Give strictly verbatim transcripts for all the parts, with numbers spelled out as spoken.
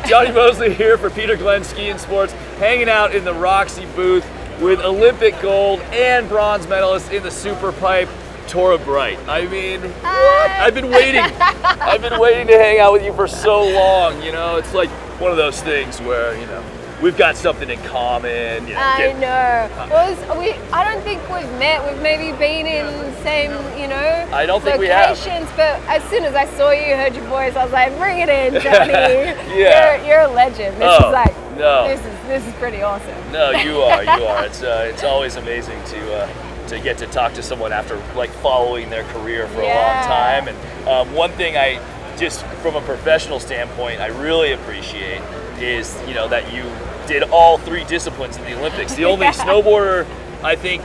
Hi, Jonny Moseley here for Peter Glenn Ski and Sports, hanging out in the Roxy booth with Olympic gold and bronze medalist in the super pipe, Torah Bright. I mean, what? I've been waiting. I've been waiting to hang out with you for so long, you know? It's like one of those things where, you know, we've got something in common. You know, I get, know. Well, we, I don't think we've met. We've maybe been in the same, you know, I don't think locations, we have. But as soon as I saw you, heard your voice, I was like, bring it in, Jonny. yeah. you're, you're a legend. This oh, is like, no. this, is, this is pretty awesome. No, you are, you are. It's, uh, it's always amazing to, uh, to get to talk to someone after like following their career for yeah. a long time. And um, one thing I, just from a professional standpoint, I really appreciate is, you know, that you did all three disciplines in the Olympics. The only yeah. snowboarder, I think,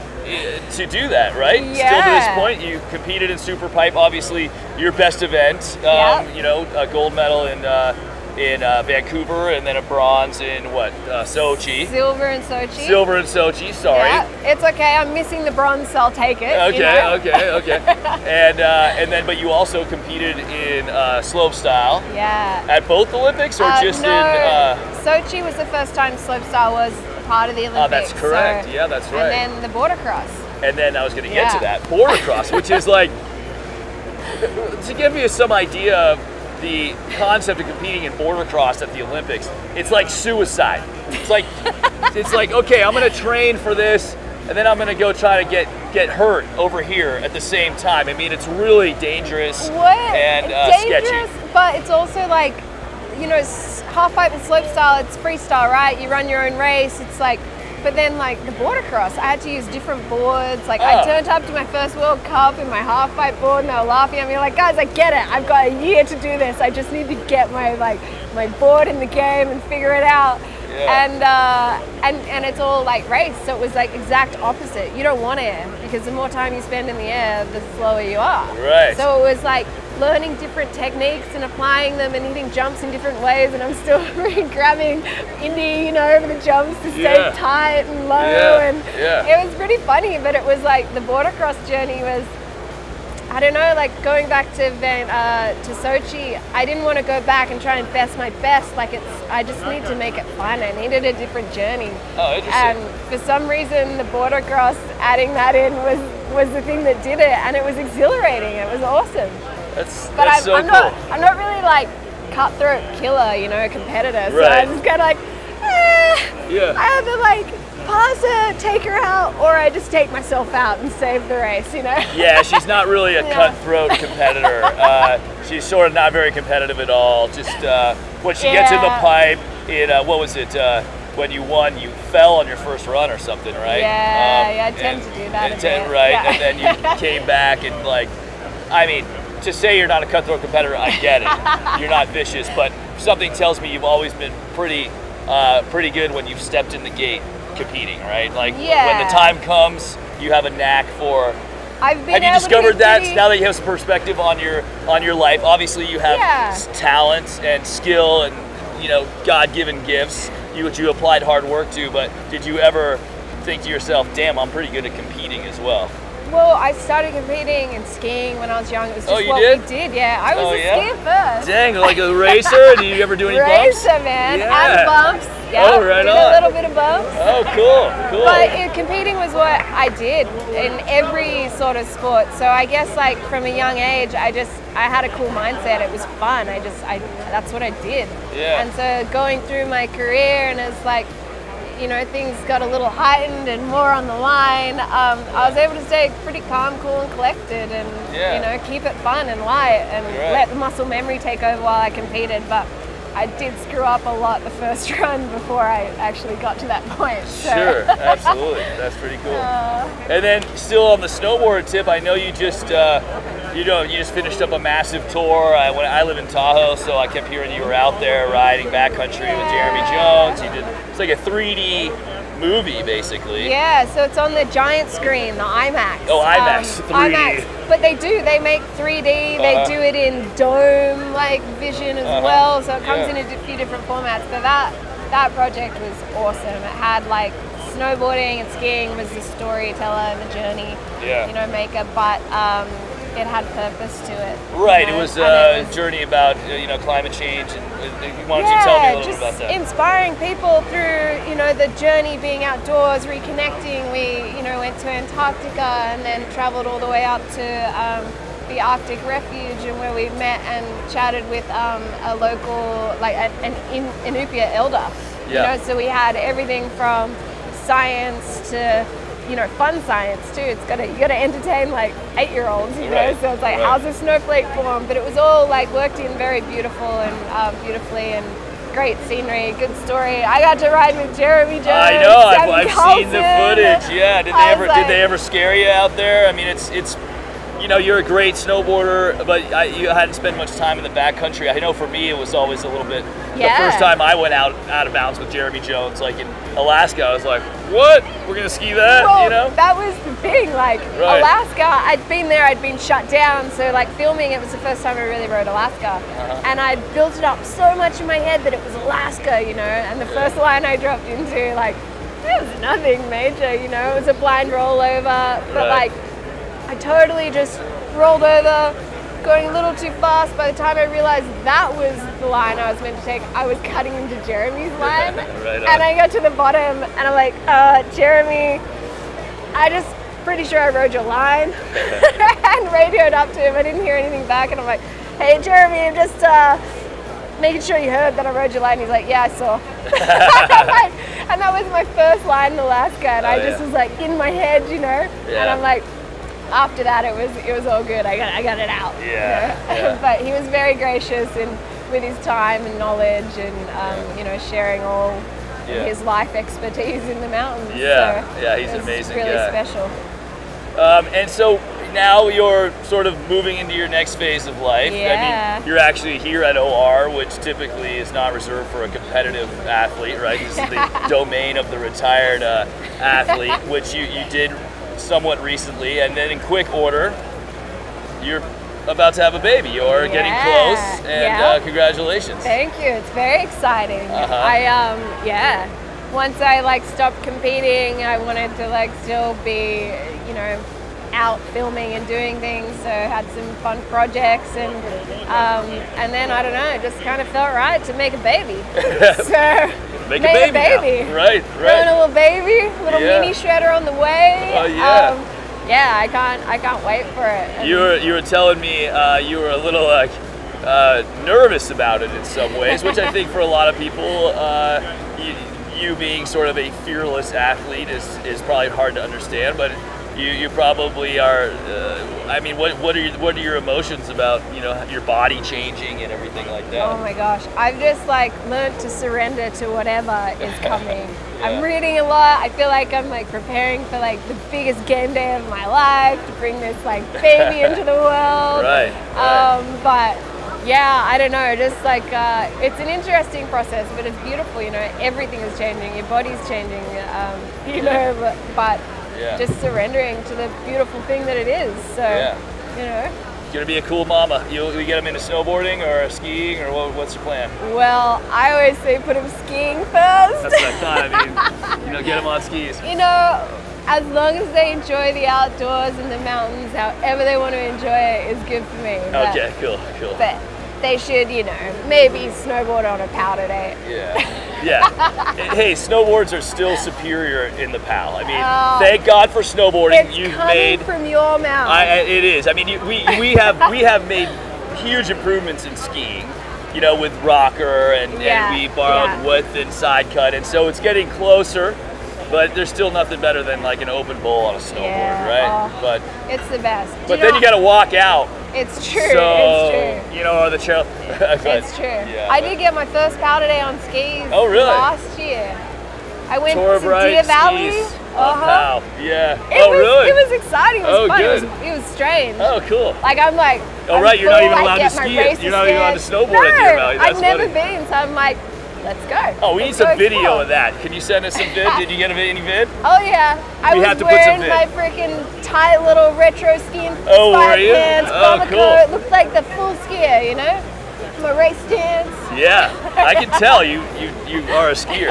to do that, right? Yeah. Still to this point, you competed in super pipe, obviously your best event, um, yep. you know, a gold medal in uh, in uh, Vancouver, and then a bronze in what, uh, Sochi. Silver in Sochi. Silver in Sochi, sorry. Yeah, it's okay, I'm missing the bronze, so I'll take it. Okay, you know? okay, okay. and uh, and then, but you also competed in uh, slopestyle. Yeah. At both Olympics, or uh, just no, in? Uh, Sochi was the first time slopestyle was part of the Olympics. Oh, uh, that's correct, so, yeah, that's right. And then the border cross. And then I was gonna get yeah. to that, border cross, which is like, to give you some idea of the concept of competing in border cross at the Olympics, it's like suicide. It's like, it's like, okay, I'm gonna train for this, and then I'm gonna go try to get get hurt over here at the same time. I mean, it's really dangerous what? and uh, dangerous, sketchy. But it's also like, you know, half pipe and slopestyle, it's freestyle, right? You run your own race. It's like, but then like the border cross, I had to use different boards. Like oh. I turned up to my first World Cup in my half pipe board, and they were laughing at me like, guys, I get it. I've got a year to do this. I just need to get my like my board in the game and figure it out. Yeah. And uh, and and it's all like race, so it was like exact opposite. You don't want air because the more time you spend in the air, the slower you are. Right. So it was like learning different techniques and applying them and hitting jumps in different ways, and I'm still grabbing Indy, you know, over the jumps to stay yeah. tight and low, yeah. and yeah. it was pretty funny. But it was like the border cross journey was, I don't know, like going back to Van, uh, to Sochi, I didn't want to go back and try and best my best. Like it's, I just need to make it fun. I needed a different journey. Oh, interesting. And for some reason, the border cross, adding that in was was the thing that did it, and it was exhilarating. It was awesome. That's, but that's I'm, so I'm cool. not, I'm not really like cutthroat killer, you know, competitor. So right. I'm just kind of like, eh, yeah. I have to like pass her, take her out, or I just take myself out and save the race, you know. Yeah, she's not really a yeah. cutthroat competitor. uh, she's sort of not very competitive at all. Just uh, when she yeah. gets in the pipe, it uh, what was it? Uh, when you won, you fell on your first run or something, right? Yeah, um, yeah, I tend and, to do that. And ten, right, yeah. and then you came back and like, I mean. To say you're not a cutthroat competitor, I get it. You're not vicious, but something tells me you've always been pretty, uh, pretty good when you've stepped in the gate competing, right? Like yeah. when the time comes, you have a knack for. I've been. Have you discovered that pretty... now that you have some perspective on your on your life? Obviously, you have yeah. talents and skill and, you know, God-given gifts. You what you applied hard work to, but did you ever think to yourself, "Damn, I'm pretty good at competing as well"? Well, I started competing and skiing when I was young. It was just oh, you what did? we did, yeah. I was oh, a skier yeah? first. Dang, like a racer? Do you ever do any bumps? Racer, man. Yeah. And bumps. Yeah, oh, right did on. a little bit of bumps. Oh, cool, cool. But it, competing was what I did in every sort of sport. So I guess like from a young age, I just, I had a cool mindset. It was fun. I just, I that's what I did. Yeah. And so going through my career, and it's like, you know, things got a little heightened and more on the line. Um, I was able to stay pretty calm, cool, and collected, and yeah. you know, keep it fun and light, and right. let the muscle memory take over while I competed. But I did screw up a lot the first run before I actually got to that point. So. Sure, absolutely, that's pretty cool. Uh, and then, still on the snowboard tip, I know you just, uh, you know, you just finished up a massive tour. I, when I live in Tahoe, so I kept hearing you were out there riding backcountry yeah. with Jeremy Jones. You did. It's like a three D movie, basically. Yeah, so it's on the giant screen, the IMAX. Oh, IMAX, um, three D. IMAX, but they do, they make three D, they uh, do it in dome-like vision as uh, well, so it comes yeah. in a few different formats, but that, that project was awesome. It had like snowboarding and skiing was the storyteller and the journey, yeah. you know, maker, but um, it had purpose to it. Right, you know? It was uh, it was a journey about, you know, climate change, and you wanted yeah, to tell me a little bit about that. Inspiring people through, you know, the journey, being outdoors, reconnecting. We, you know, went to Antarctica and then traveled all the way up to um, the Arctic Refuge, and where we met and chatted with um, a local, like an, an Inupiaq elder. Yeah. You know, so we had everything from science to, you know, fun science too. It's gotta, you gotta entertain like eight-year-olds, you right. know. So it's like, right. how's a snowflake form? But it was all like worked in very beautiful and um, beautifully, and great scenery, good story. I got to ride with Jeremy Jones. I know. I've, I've seen the footage. Yeah. Did they ever? Like, did they ever scare you out there? I mean, it's it's. You know, you're a great snowboarder, but I, you hadn't spent much time in the backcountry. I know for me, it was always a little bit. Yeah. The first time I went out out of bounds with Jeremy Jones, like in Alaska, I was like, "What? We're gonna ski that?" Well, you know. That was the thing. Like right. Alaska, I'd been there, I'd been shut down. So like filming, it was the first time I really rode Alaska, uh-huh. and I built it up so much in my head that it was Alaska, you know. And the first yeah. line I dropped into, like, it was nothing major, you know. It was a blind rollover, but right. like. I totally just rolled over, going a little too fast. By the time I realized that was the line I was meant to take, I was cutting into Jeremy's line. Right and I got to the bottom and I'm like, uh, Jeremy, I just pretty sure I rode your line. And radioed up to him. I didn't hear anything back. And I'm like, hey, Jeremy, I'm just uh, making sure you heard that I rode your line. He's like, yeah, I saw. And that was my first line in Alaska. And oh, I just yeah. was like in my head, you know, yeah. and I'm like, after that, it was it was all good. I got I got it out. Yeah. You know? Yeah. But he was very gracious and with his time and knowledge, and um, you know, sharing all yeah. his life expertise in the mountains. Yeah. So yeah, he's it was an amazing. Really guy. Special. Um, and so now you're sort of moving into your next phase of life. Yeah. I mean, you're actually here at O R, which typically is not reserved for a competitive athlete, right? This is the domain of the retired uh, athlete, which you you did. Somewhat recently, and then in quick order, you're about to have a baby. You're yeah, getting close, and yeah. uh, congratulations. Thank you. It's very exciting. Uh-huh. I um yeah. Once I like stopped competing, I wanted to like still be, you know, out filming and doing things. So I had some fun projects, and um and then I don't know, it just kind of felt right to make a baby. So. Make a baby, a baby. Right, right. Doing a little baby, little yeah. mini shredder on the way. Oh yeah, um, yeah. I can't, I can't wait for it. And you were, you were telling me uh, you were a little like uh, nervous about it in some ways, which I think for a lot of people, uh, you, you being sort of a fearless athlete is is probably hard to understand. But you, you probably are. Uh, I mean, what what are you, what are your emotions about, you know, your body changing and everything like that? Oh my gosh, I've just like learned to surrender to whatever is coming. Yeah. I'm reading a lot. I feel like I'm like preparing for like the biggest game day of my life, to bring this like baby into the world. Right. Um, right. But. Yeah, I don't know, just like, uh, it's an interesting process, but it's beautiful, you know, everything is changing, your body's changing, um, you know, but, but yeah. just surrendering to the beautiful thing that it is, so, yeah. you know. It's going to be a cool mama. You, you get them into snowboarding or skiing, or what, what's your plan? Well, I always say put them skiing first. That's what I thought, I mean, you know, get them on skis. You know. As long as they enjoy the outdoors and the mountains, however they want to enjoy it is good for me. But, okay, cool, cool. But they should, you know, maybe snowboard on a PAL today. Yeah, yeah. Hey, snowboards are still superior in the PAL. I mean, oh, thank God for snowboarding. It's You've coming made from your mouth. I, it is. I mean, we we have we have made huge improvements in skiing. You know, with rocker and, yeah, and we borrowed yeah. width and side cut, and so it's getting closer. But there's still nothing better than like an open bowl on a snowboard, yeah, right? Oh, but it's the best. Do but then you got to walk out. It's true. So, it's true. You know, or the trail. But, it's true. Yeah, I but, did get my first PAL today on skis. Oh, really? Last year. I went Torah to Bright Deer Valley. Uh-huh. Yeah. It oh, was, really? It was exciting. It was oh, fun. Good. It, was, it was strange. Oh, cool. Like I'm like. Oh, I'm right. You're not even allowed to ski. It. You're not even allowed to snowboard no, at Deer Valley. That's I've never funny. been, so I'm like. Let's go. Oh, we need some video of that. Can you send us some vid? Did you get any vid? Oh, yeah. I was wearing my freaking tight little retro skiing inspired pants. Oh, cool. It looked like the full skier, you know? My race dance. Yeah, I can tell you, you you are a skier.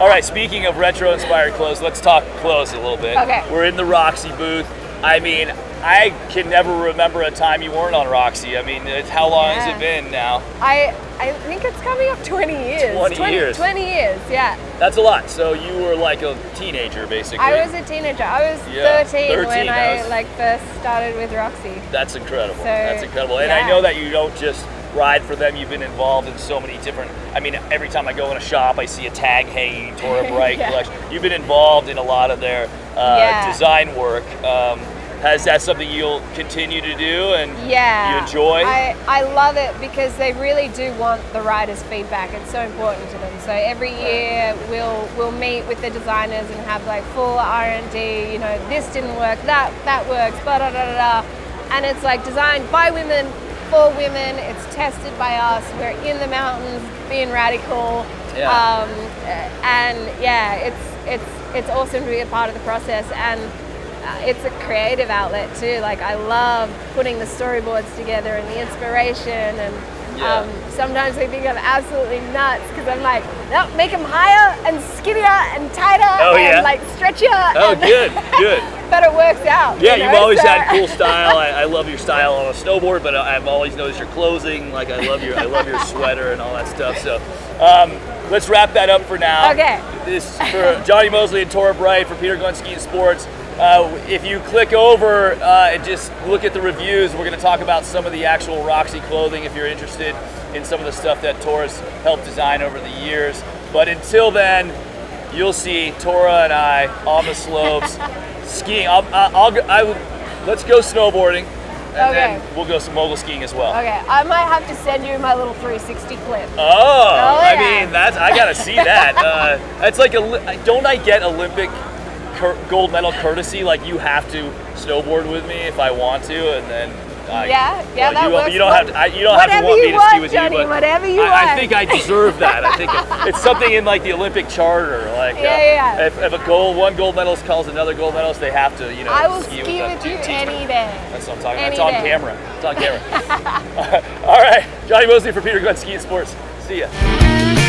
All right, speaking of retro inspired clothes, let's talk clothes a little bit. Okay. We're in the Roxy booth. I mean, I can never remember a time you weren't on Roxy. I mean, it's, how long yeah. has it been now? I I think it's coming up twenty years. twenty, twenty years. twenty years, yeah. That's a lot. So you were like a teenager, basically. I was a teenager. I was yeah, thirteen, thirteen when I, was... I like first started with Roxy. That's incredible. So, That's incredible. And yeah. I know that you don't just ride for them. You've been involved in so many different, I mean, every time I go in a shop, I see a tag hanging, Torah Bright yeah. collection. You've been involved in a lot of their uh, yeah. design work. Um, has that something you'll continue to do and yeah. you enjoy? I, I love it because they really do want the riders' feedback. It's so important to them. So every year we'll we'll meet with the designers and have like full R and D, you know, this didn't work, that that works, blah, blah, blah, blah. And it's like designed by women, for women, it's tested by us, we're in the mountains being radical, yeah. Um, and yeah, it's it's it's awesome to be a part of the process, and it's a creative outlet too. Like, I love putting the storyboards together and the inspiration, and yeah. um, sometimes I think I'm absolutely nuts because I'm like, no, make them higher and skinnier and tighter oh, and yeah. like stretchier. Oh, and good, good. But it works out. Yeah, you know? You've always so. had cool style. I, I love your style on a snowboard, but I've always noticed your clothing. Like, I love your, I love your sweater and all that stuff. So, um, let's wrap that up for now. Okay. This for Jonny Moseley and Torah Bright for Peter Glenn Ski and Sports. Uh, if you click over uh, and just look at the reviews, we're going to talk about some of the actual Roxy clothing if you're interested in some of the stuff that Torah's helped design over the years. But until then, you'll see Torah and I on the slopes. Skiing. I'll, I'll, I'll, I'll, let's go snowboarding, and okay. then we'll go some mogul skiing as well. Okay, I might have to send you my little three sixty clip. Oh, oh yeah. I mean, that's I gotta see that. Uh, it's like a don't I get Olympic gold medal courtesy? Like, you have to snowboard with me if I want to, and then. I, yeah, yeah, well, that you, works. You don't have to, I, you don't have to want me to want, ski with Jonny, you, but you I, I think I deserve that. I think it's something in like the Olympic charter. Like, yeah, uh, yeah. If, if a gold, one gold medalist calls another gold medalist, they have to, you know, I will ski, ski with, with you any day. That's what I'm talking any about. It's on camera. It's on camera. All right, Jonny Moseley for Peter Glenn Ski and Sports. See ya.